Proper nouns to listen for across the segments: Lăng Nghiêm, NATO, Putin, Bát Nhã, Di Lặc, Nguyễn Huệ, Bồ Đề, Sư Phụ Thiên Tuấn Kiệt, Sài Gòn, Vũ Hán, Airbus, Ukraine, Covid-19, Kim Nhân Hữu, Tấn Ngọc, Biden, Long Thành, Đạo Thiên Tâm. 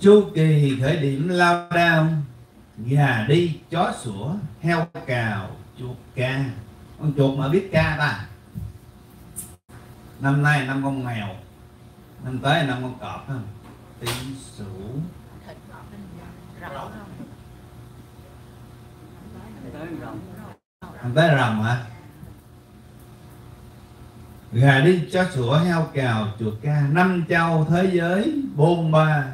Chu kỳ khởi điểm lao đao, gà đi, chó sủa, heo cào, chuột ca. Con chuột mà biết ca ta. Năm nay năm con mèo, năm tới năm con cọp không? Tí sủ. Năm tới rồng hả? Gà đi, chó sủa, heo cào, chuột ca. Năm châu thế giới bôn ba,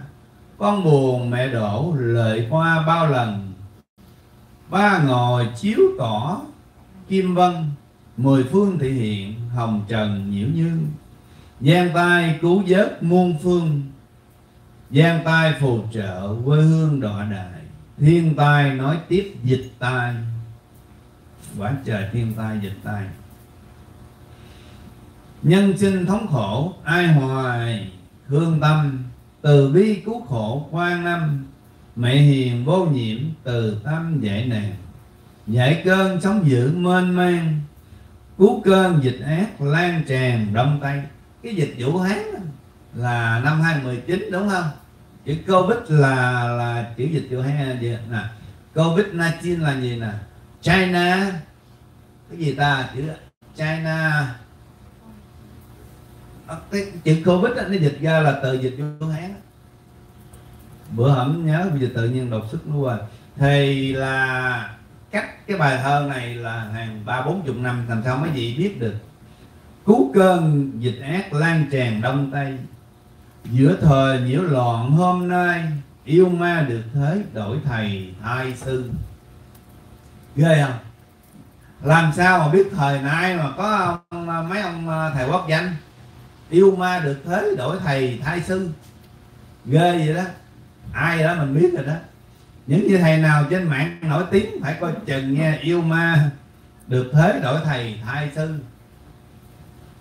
con buồn mẹ đổ lợi hoa bao lần. Ba ngồi chiếu cỏ kim vân, mười phương thị hiện hồng trần nhiễu như. Giang tay cứu vớt muôn phương, giang tay phù trợ quê hương đọa đài. Thiên tai nói tiếp dịch tai, quả trời thiên tai dịch tai. Nhân sinh thống khổ ai hoài hương tâm, từ bi cứu khổ khoan năm. Mẹ hiền vô nhiễm từ tâm dạy nàng, dạy cơn sóng dữ mênh mang. Cứu cơn dịch ác lan tràn đông tây. Cái dịch Vũ Hán là năm 2019 đúng không? Chữ Covid là chữ dịch Vũ Hán nè. Covid-19 là gì nè? China. Cái gì ta? Chữ China. Cái chữ Covid nó dịch ra là từ dịch Vũ Hán. Bữa hổng nhớ bây giờ tự nhiên đọc sức nó quên. Thì là cách cái bài thơ này là hàng 30-40 năm, làm sao mấy vị biết được. Cứu cơn dịch ác lan tràn đông tây, giữa thời nhiễu loạn hôm nay. Yêu ma được thế đổi thầy thay sư. Ghê không? Làm sao mà biết thời nay mà có mấy ông thầy quốc danh. Yêu ma được thế đổi thầy thay sư. Ghê vậy đó. Ai đó mình biết rồi đó. Những như thầy nào trên mạng nổi tiếng phải coi chừng nha. Yêu ma được thế đổi thầy thay sư.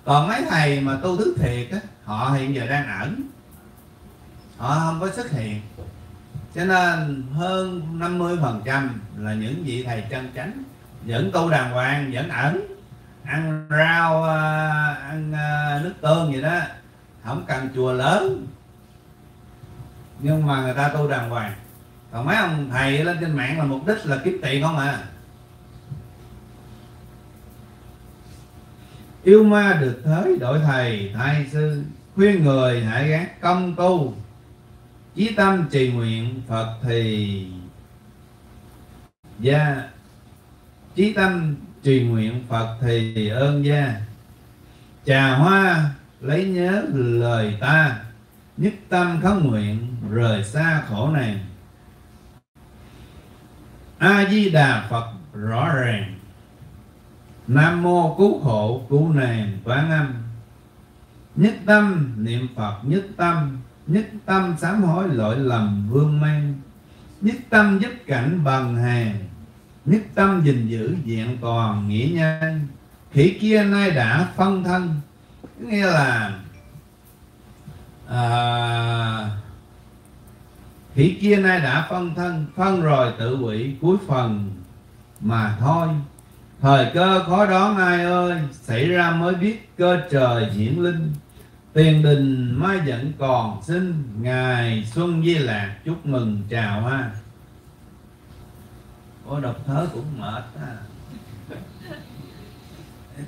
Còn mấy thầy mà tu thức thiệt á, họ hiện giờ đang ẩn, họ không có xuất hiện. Cho nên hơn 50% là những vị thầy chân chánh, vẫn tu đàng hoàng, vẫn ẩn, ăn rau, ăn nước tương vậy đó, không cần chùa lớn, nhưng mà người ta tu đàng hoàng. Còn mấy ông thầy lên trên mạng là mục đích là kiếm tiền không à. Yêu ma được thế đổi thầy thay sư, khuyên người hãy gác công tu, chí tâm trì nguyện Phật thì gia. Chí tâm trì nguyện Phật thì ơn gia. Trà hoa lấy nhớ lời ta, nhất tâm khấn nguyện rời xa khổ này. A Di Đà Phật rõ ràng, Nam Mô cứu khổ cứu nạn Quán Âm. Nhất tâm niệm Phật nhất tâm sám hối lỗi lầm vương mang. Nhất tâm giúp cảnh bằng hàng, nhất tâm gìn giữ vẹn toàn nghĩa nhân. Khỉ kia nay đã phân thân, nghĩa là khỉ kia nay đã phân thân, phân rồi tự hủy cuối phần mà thôi. Thời cơ khó đoán ai ơi, xảy ra mới biết cơ trời diễn linh. Tiền đình mai vẫn còn sinh, ngày xuân Di Lạc chúc mừng chào ha. Ôi đọc thớ cũng mệt ha.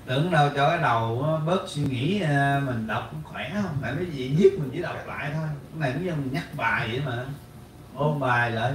Tưởng đâu cho cái đầu bớt suy nghĩ mình đọc cũng khỏe không? Tại mấy gì viết mình chỉ đọc lại thôi. Cái này cũng như mình nhắc bài vậy mà. Ôm bài lại.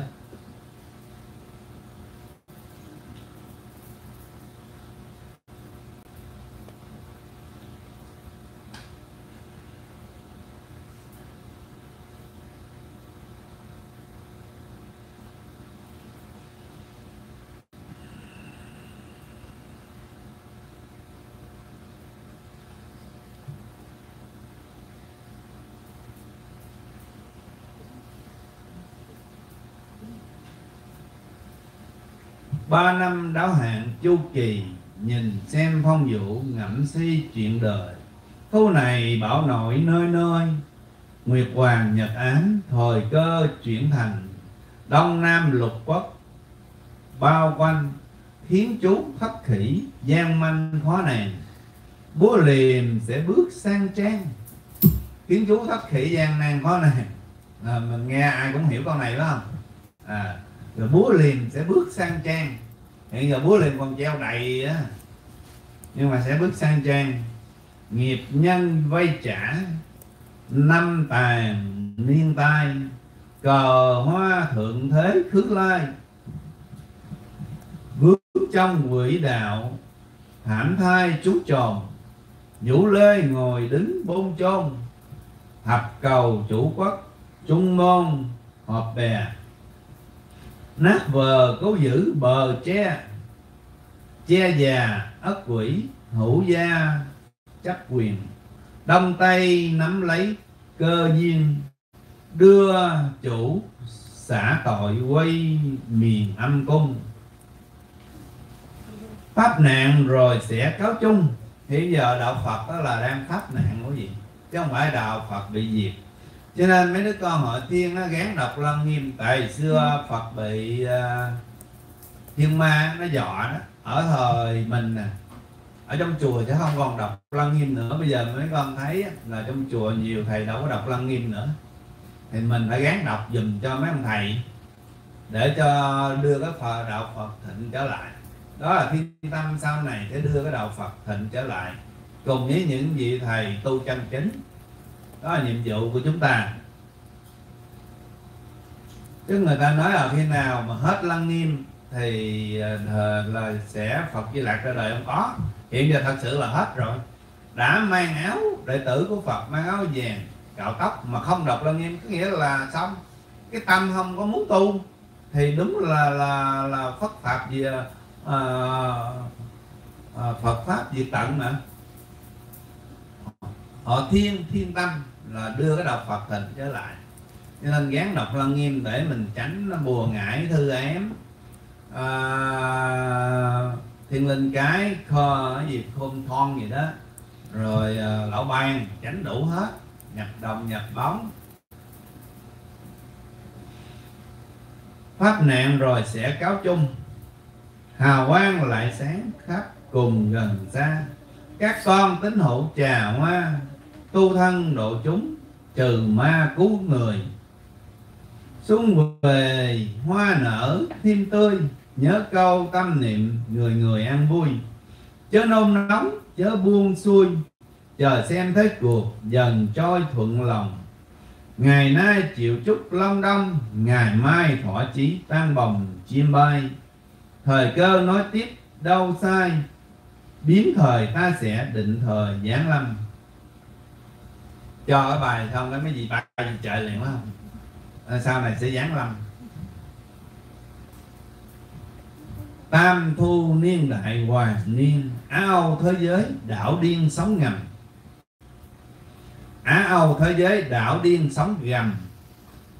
Ba năm đáo hạn chu kỳ, nhìn xem phong vũ ngẫm suy chuyện đời. Câu này bão nổi nơi nơi, nguyệt hoàng nhật án thời cơ chuyển thành. Đông nam lục quốc bao quanh, khiến chú khắc khỉ gian manh khó nàng. Búa liềm sẽ bước sang trang, khiến chú khắc khỉ gian nan khó nàng. mình nghe ai cũng hiểu câu này phải không? Rồi búa liềm sẽ bước sang trang. Hiện giờ búa liềm còn treo đầy á, nhưng mà sẽ bước sang trang. Nghiệp nhân vay trả, năm tàn niên tai, cờ hoa thượng thế khứ lai. Bước trong quỷ đạo, hãm thai chú tròn, vũ lê ngồi đính bôn chôn. Thập cầu chủ quốc, trung môn họp bè, nát vờ cố giữ bờ tre. Che già ất quỷ, hữu gia chấp quyền, đông tây nắm lấy cơ duyên. Đưa chủ xả tội, quay miền âm cung. Pháp nạn rồi sẽ cáo chung. Hiện giờ đạo Phật đó là đang pháp nạn của gì, chứ không phải đạo Phật bị diệt. Cho nên mấy đứa con hội Thiên nó gán đọc Lăng Nghiêm. Tại xưa Phật bị thiên ma nó dọa đó. Ở thời mình nè, ở trong chùa chứ không còn đọc Lăng Nghiêm nữa. Bây giờ mấy con thấy là trong chùa nhiều thầy đâu có đọc Lăng Nghiêm nữa, thì mình phải gán đọc dùm cho mấy ông thầy, để cho đưa cái Phật đạo Phật thịnh trở lại. Đó là Thiên Tâm sau này sẽ đưa cái đạo Phật thịnh trở lại, cùng với những vị thầy tu chân chính. Đó là nhiệm vụ của chúng ta. Chứ người ta nói là khi nào mà hết Lăng Nghiêm thì là sẽ Phật Di Lặc ra đời, không có. Hiện giờ thật sự là hết rồi. Đã mang áo đệ tử của Phật, mang áo vàng cạo tóc mà không đọc Lăng Nghiêm có nghĩa là xong. Cái tâm không có muốn tu thì đúng là Phật Pháp gì Phật Pháp diệt tận mà. Họ Thiên Tâm là đưa cái đạo Phật thịnh trở lại. Cho nên gán đọc Lăng Nghiêm để mình tránh nó bùa ngải thư ém, thiên linh cái kho cái gì khôn thon gì đó, rồi lão ban tránh đủ hết, nhập đồng nhập bóng. Pháp nạn rồi sẽ cáo chung, hào quang lại sáng khắp cùng gần xa. Các con tín hữu trà hoa, tu thân độ chúng trừ ma cứu người. Xuân về hoa nở thêm tươi, nhớ câu tâm niệm người người an vui. Chớ nôn nóng chớ buông xuôi, chờ xem thế cuộc dần trôi thuận lòng. Ngày nay chịu chúc long đong, ngày mai thỏa chí tan bồng chim bay. Thời cơ nói tiếp đâu sai, biến thời ta sẽ định thời giáng lâm. Cho ở bài xong cái mấy gì bài trời liền phải không? Sau này sẽ giáng lâm. Tam thu niên đại hoàng niên, Á Âu thế giới đảo điên sóng ngầm. Á Âu thế giới đảo điên sóng gầm,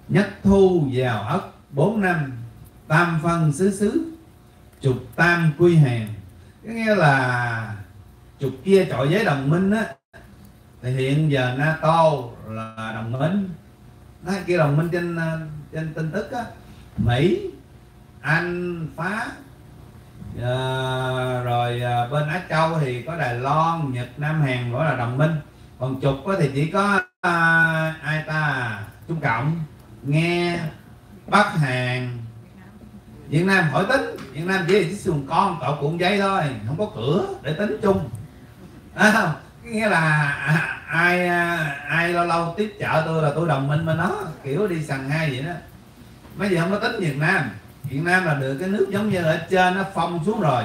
nhất thu vào ất 4 năm, tam phân xứ xứ trục tam quy hàng. Cái nghĩa là trục kia trọi với đồng minh á, thì hiện giờ NATO là đồng minh. Nó kia đồng minh trên tin tức á, Mỹ, Anh, Pháp, rồi bên Á Châu thì có Đài Loan, Nhật, Nam, Hàn gọi là đồng minh. Còn trục thì chỉ có ai ta, Trung Cộng, nghe, Bắc Hàn, Việt Nam khỏi tính. Việt Nam chỉ là xuồng con cậu cuộn giấy thôi, không có cửa để tính chung. À, nghĩa là ai lâu lâu tiếp trợ tôi là tôi đồng minh mà nó kiểu đi sằng hai vậy đó. Mấy giờ không có tính Việt Nam. Việt Nam là được cái nước giống như ở trên nó phong xuống rồi,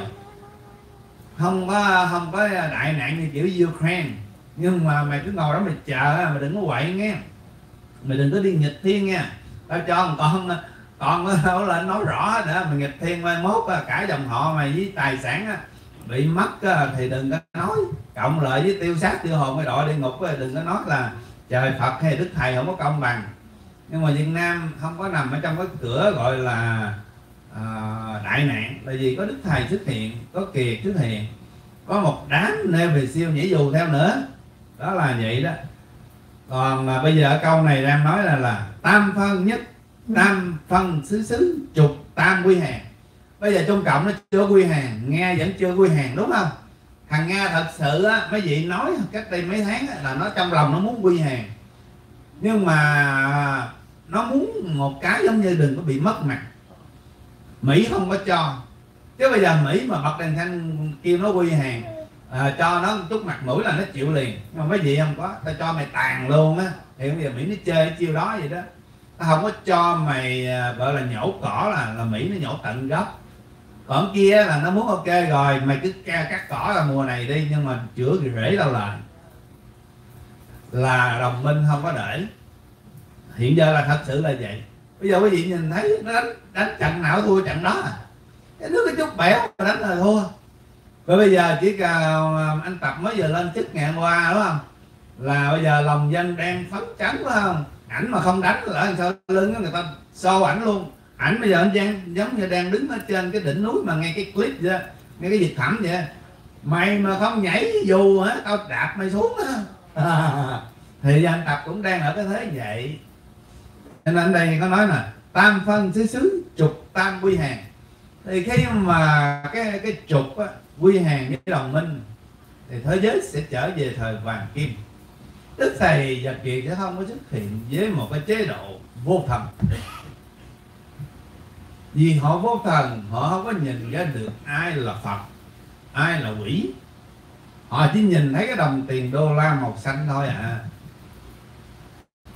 không có đại nạn như kiểu Ukraine. Nhưng mà mày cứ ngồi đó mày chờ, mày đừng có quậy nghe, mày đừng có đi nghịch thiên nha. Tao cho con nó lên nói rõ nữa, mày nghịch thiên mai mốt cả dòng họ mày với tài sản bị mất thì đừng có nói. Cộng lợi với tiêu sát tiêu hồn cái đội địa ngục đừng có nói là trời Phật hay Đức Thầy không có công bằng. Nhưng mà Việt Nam không có nằm ở trong cái cửa gọi là đại nạn, tại vì có Đức Thầy xuất hiện, có Kiệt xuất hiện, có một đám nêu về siêu nhảy dù theo nữa. Đó là vậy đó. Còn bây giờ câu này đang nói là tam phân nhất, tam phân xứ xứ, trục tam quy hàng. Bây giờ Trung Cộng nó chưa quy hàng, Nga vẫn chưa quy hàng đúng không? Thằng Nga thật sự á, mấy vị nói cách đây mấy tháng á, là nó trong lòng nó muốn quy hàng. Nhưng mà xấu một cái giống như đừng có bị mất mặt. Mỹ không có cho, chứ bây giờ Mỹ mà bật đèn xanh kêu nó quy hàng, cho nó một chút mặt mũi là nó chịu liền. Nhưng mà mấy vị không có, tao cho mày tàn luôn á. Thì bây giờ Mỹ nó chơi cái chiêu đó vậy đó. Tao không có cho mày gọi là nhổ cỏ là Mỹ nó nhổ tận gốc. Còn kia là nó muốn ok rồi, mày cứ cắt cỏ là mùa này đi, nhưng mà chữa thì rễ đâu lại. Là đồng minh không có để. Hiện giờ là thật sự là vậy. Bây giờ quý vị nhìn thấy nó đánh trận nào thua trận đó à. Cái nước cái chút bẻo đánh là thua. Và bây giờ chỉ cần anh Tập mới giờ lên chức ngày hôm qua đúng không? Là bây giờ lòng dân đang phấn chấn đúng không? Ảnh mà không đánh là làm sao lưng người ta xô ảnh luôn. Ảnh bây giờ anh giống như đang đứng ở trên cái đỉnh núi mà nghe cái clip vậy, nghe cái Việt Thẩm vậy. Mày mà không nhảy dù hả, tao đạp mày xuống đó. Thì anh Tập cũng đang ở cái thế vậy. Nên anh đây có nói là tam phân xứ xứ trục tam quy hàng. Thì khi mà cái trục á, quy hàng với đồng minh thì thế giới sẽ trở về thời vàng kim. Đức Thầy và Kiệt sẽ không có xuất hiện với một cái chế độ vô thần. Vì họ vô thần, họ không có nhìn ra được ai là Phật, ai là quỷ. Họ chỉ nhìn thấy cái đồng tiền đô la màu xanh thôi à.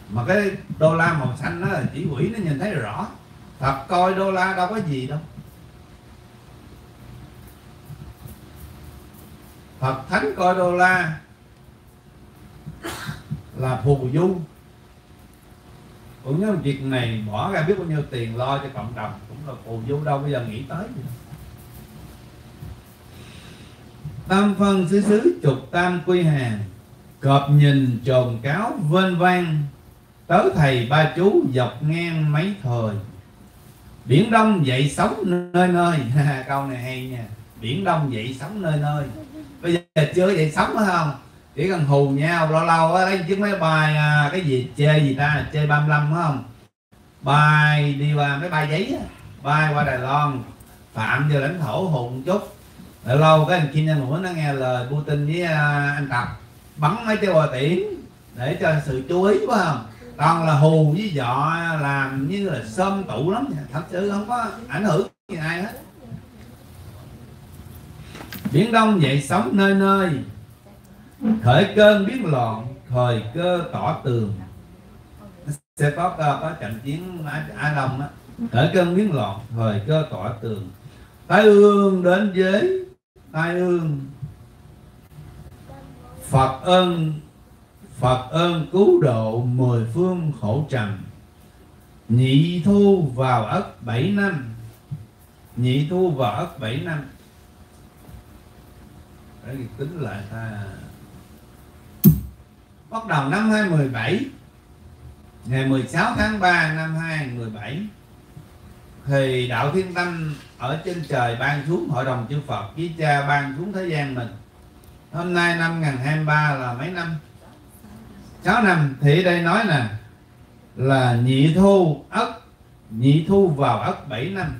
Mà cái đô la màu xanh đó là chỉ quỷ nó nhìn thấy rõ. Phật coi đô la đâu có gì đâu. Phật Thánh coi đô la là phù du. Cũng như việc này bỏ ra biết bao nhiêu tiền lo cho cộng đồng cũng là phù du, đâu bây giờ nghĩ tới gì. Tam phân xứ xứ trục tam quy hàng, cọp nhìn trồn cáo vênh vang, tớ thầy ba chú dọc ngang mấy thời. Biển Đông dậy sóng nơi nơi. Câu này hay nha. Biển Đông dậy sóng nơi nơi. Bây giờ chưa dậy sóng phải không? Chỉ cần hù nhau, lâu lâu lấy chiếc máy bay cái gì chơi gì ta, chơi 35 phải không? Bay đi qua máy bay giấy, bay qua Đài Loan, phạm vào lãnh thổ hù một chút. Lâu lâu cái anh Kim Nhân Hữu nó nghe lời Putin với anh Tập bắn mấy cái bò tiễn để cho sự chú ý phải không? Toàn là hù với dọ làm như là xôm tụ lắm, thật sự không có ảnh hưởng gì ai hết. Biển Đông dậy sóng nơi nơi, khởi cơn biến loạn, thời cơ tỏ tường. Sẽ có trận chiến Á Đông á. Khởi cơn biến loạn, thời cơ tỏ tường. Tai ương đến với tai ương, Phật ơn cứu độ mười phương khổ trần. Nhị thu vào ất 7 năm. Nhị thu vào ất 7 năm. Để tính lại ta. Bắt đầu năm 2017, ngày 16 tháng 3 năm 2017, thì Đạo Thiên Tâm ở trên trời ban xuống, Hội đồng chư Phật với Cha ban xuống thế gian mình. Hôm nay năm 2023 là mấy năm? 6 năm. Thì đây nói nè là nhị thu vào ất 7 năm.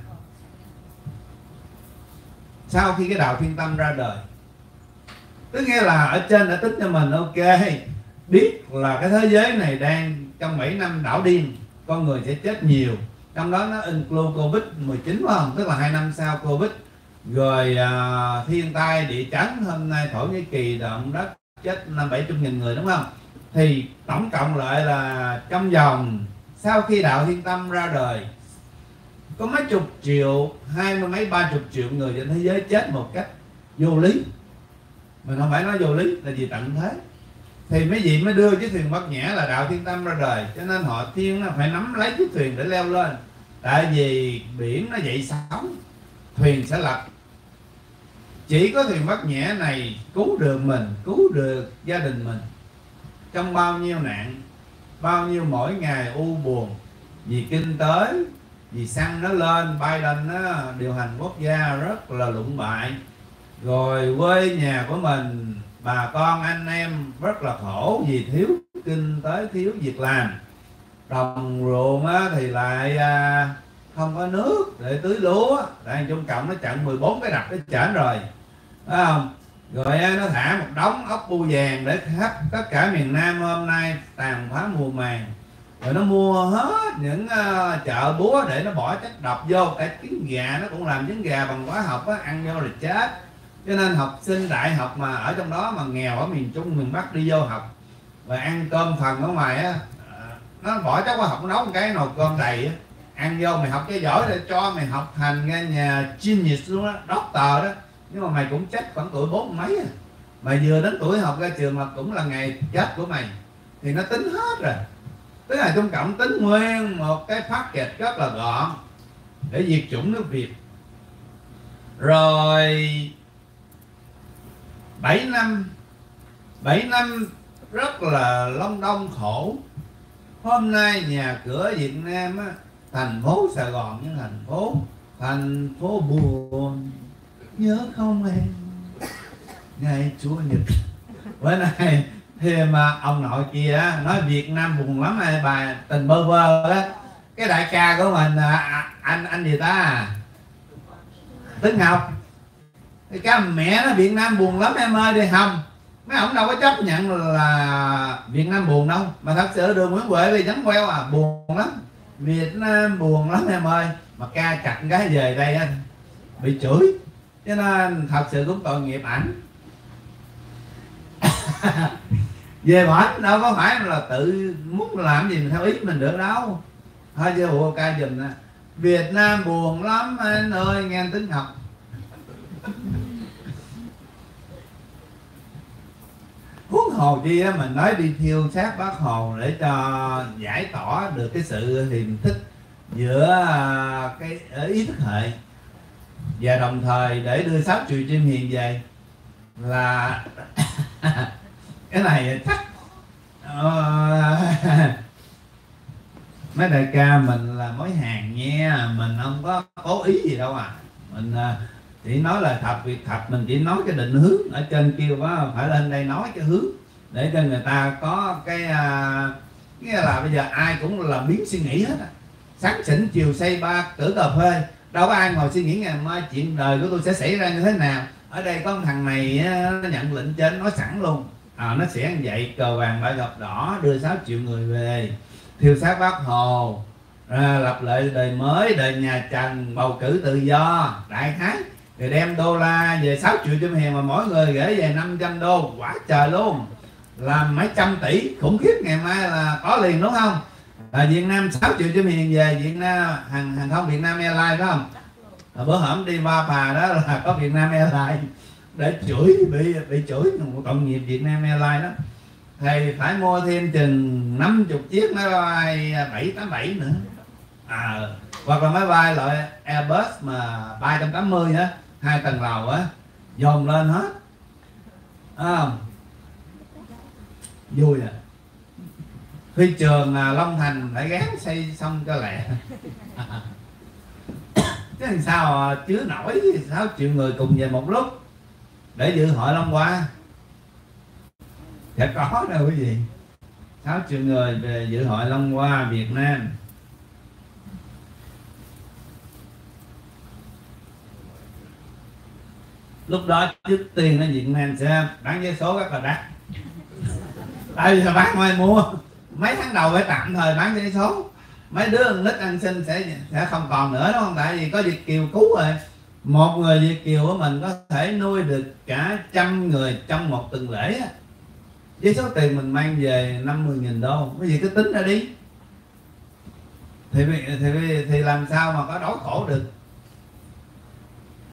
Sau khi cái Đạo Thiên Tâm ra đời, tức nghĩa là ở trên đã tính cho mình ok, biết là cái thế giới này đang trong 7 năm đảo điên, con người sẽ chết nhiều. Trong đó nó include Covid-19 phải không? Tức là 2 năm sau Covid. Rồi thiên tai, địa chấn, hôm nay Thổ Nhĩ Kỳ động đất chết 5-70.000 người đúng không? Thì tổng cộng lại là trong vòng sau khi Đạo Thiên Tâm ra đời có mấy chục triệu, 20 mấy 30 triệu người trên thế giới chết một cách vô lý. Mình không phải nói vô lý là vì tận thế. Thì mấy vị mới đưa chiếc thuyền Bát Nhã là Đạo Thiên Tâm ra đời. Cho nên họ Thiên nó phải nắm lấy chiếc thuyền để leo lên. Tại vì biển nó dậy sóng, thuyền sẽ lật. Chỉ có thuyền Bát Nhã này cứu được mình, cứu được gia đình mình. Trong bao nhiêu nạn, bao nhiêu mỗi ngày u buồn, vì kinh tế, vì xăng nó lên, Biden nó điều hành quốc gia rất là lụng bại. Rồi quê nhà của mình, bà con anh em rất là khổ vì thiếu kinh tế, thiếu việc làm. Đồng ruộng thì lại không có nước để tưới lúa. Tại Trung Cộng nó chặn 14 cái đập cái chảnh rồi, phải không? Rồi nó thả một đống ốc bu vàng để khắp tất cả miền Nam hôm nay tàn phá mùa màng. rồi nó mua hết những chợ búa để nó bỏ chất độc vô. Cái trứng gà nó cũng làm trứng gà bằng hóa học á, ăn vô là chết. Cho nên học sinh đại học mà ở trong đó mà nghèo ở miền Trung miền Bắc đi vô học và ăn cơm phần ở ngoài á, nó bỏ chất hóa học nấu một cái nồi cơm đầy á, ăn vô mày học cái giỏi để cho mày học thành ra nhà genius luôn đó, doctor đó, nhưng mà mày cũng chết khoảng tuổi 40 mấy. Mày vừa đến tuổi học ra trường là cũng là ngày chết của mày, thì nó tính hết rồi. Tức là Trung Cộng tính nguyên một cái package rất là gọn để diệt chủng nước Việt. Rồi 7 năm rất là long đong khổ. Hôm nay nhà cửa Việt Nam á, thành phố Sài Gòn như thành phố buồn, nhớ không em ngày Chúa Nhật. Bữa nay thì mà ông nội kia nói Việt Nam buồn lắm, bài Tình Bơ Vơ á, cái đại ca của mình anh gì ta Tấn Ngọc, thì cái mẹ nó Việt Nam buồn lắm em ơi, đi hầm mấy ông đâu có chấp nhận là Việt Nam buồn đâu, mà thật sự đường Nguyễn Huệ thì dám queo à, buồn lắm, Việt Nam buồn lắm em ơi. Mà ca chặt cái về đây anh bị chửi, cho nên thật sự cũng tội nghiệp ảnh. Về bển đâu có phải là tự muốn làm gì mình theo ý mình được đâu. Thôi giờ bộ ca dùm nè, Việt Nam buồn lắm anh ơi, nghe anh Tính Học. Huống hồ chi á, mình nói đi thiêu xác Bác Hồ để cho giải tỏa được cái sự hiềm thích giữa cái ý thức hệ, và đồng thời để đưa 6 triệu chim hiền về là cái này chắc mấy đại ca mình là mối hàng nha, mình không có cố ý gì đâu à, mình chỉ nói là thật việc thật, mình chỉ nói cái định hướng ở trên kia quá, phải lên đây nói cái hướng để cho người ta có cái nghĩa là bây giờ ai cũng là biến suy nghĩ hết à. Sáng sỉnh chiều say ba tử cà phê, đâu có ai ngồi suy nghĩ ngày mai chuyện đời của tôi sẽ xảy ra như thế nào. Ở đây có một thằng này nó nhận lệnh trên nói sẵn luôn à, nó sẽ như vậy, cờ vàng bạc gập đỏ, đưa 6 triệu người về, thiêu xác Bác Hồ, lập lại đời mới, đời nhà Trần, bầu cử tự do đại khái, rồi đem đô la về 6 triệu chim hiền mà mỗi người gửi về 500 đô, quá trời luôn, làm mấy trăm tỷ khủng khiếp, ngày mai là có liền đúng không? Ở Việt Nam 6 triệu chim hiền về Việt Nam, hàng không Việt Nam Airlines đó không? Bữa hổm đi ba bà đó là có Việt Nam Airlines để chửi, bị chửi cộng nghiệp Việt Nam Airlines đó, thì phải mua thêm chừng 50 chiếc máy bay 787 nữa à, hoặc là máy bay loại Airbus mà 380 á, 2 tầng lầu á, dồn lên hết à, vui à. Phi trường Long Thành phải gán xây xong cho lẹ à. Chứ làm sao chứa nổi 6 triệu người cùng về một lúc để dự hội Long Hoa. Sẽ có đâu quý vị, 6 triệu người về dự hội Long Hoa Việt Nam. Lúc đó trước tiên ở Việt Nam sẽ bán vé số rất là đắt, tại vì bán ngoài mua mấy tháng đầu phải tạm thời bán vé số, mấy đứa con nít ăn xin sẽ không còn nữa đúng không, tại vì có Việt kiều cứu rồi. Một người Việt kiều của mình có thể nuôi được cả 100 người trong một tuần lễ với số tiền mình mang về 50.000 đô. Cái gì cứ tính ra đi thì làm sao mà có đói khổ được.